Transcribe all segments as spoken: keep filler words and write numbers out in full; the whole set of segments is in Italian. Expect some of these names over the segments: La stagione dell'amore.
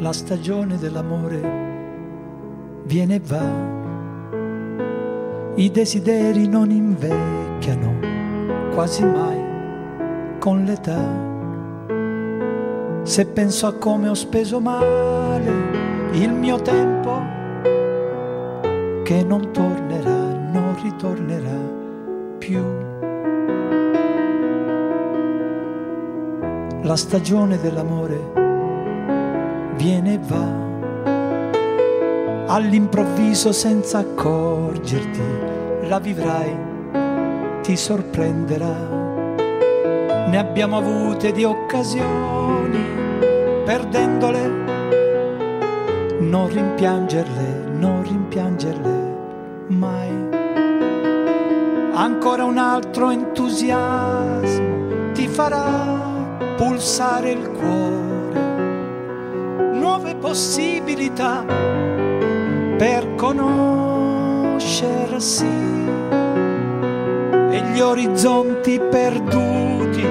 La stagione dell'amore viene e va, i desideri non invecchiano quasi mai con l'età. Se penso a come ho speso male il mio tempo, che non tornerà, non ritornerà più. La stagione dell'amore viene e va, all'improvviso senza accorgerti la vivrai, ti sorprenderà. Ne abbiamo avute di occasioni, perdendole, non rimpiangerle, non rimpiangerle mai. Ancora un altro entusiasmo ti farà pulsare il cuore, nuove possibilità per conoscersi e gli orizzonti perduti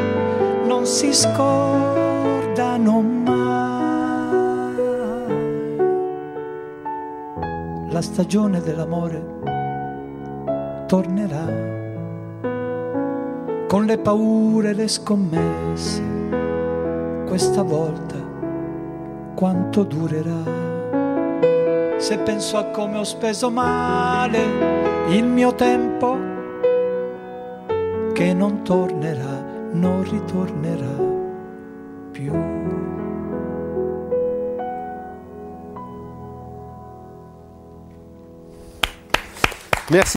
non si scordano mai. La stagione dell'amore tornerà con le paure e le scommesse, questa volta quanto durerà? Se penso a come ho speso male il mio tempo, che non tornerà, non ritornerà più. Merci.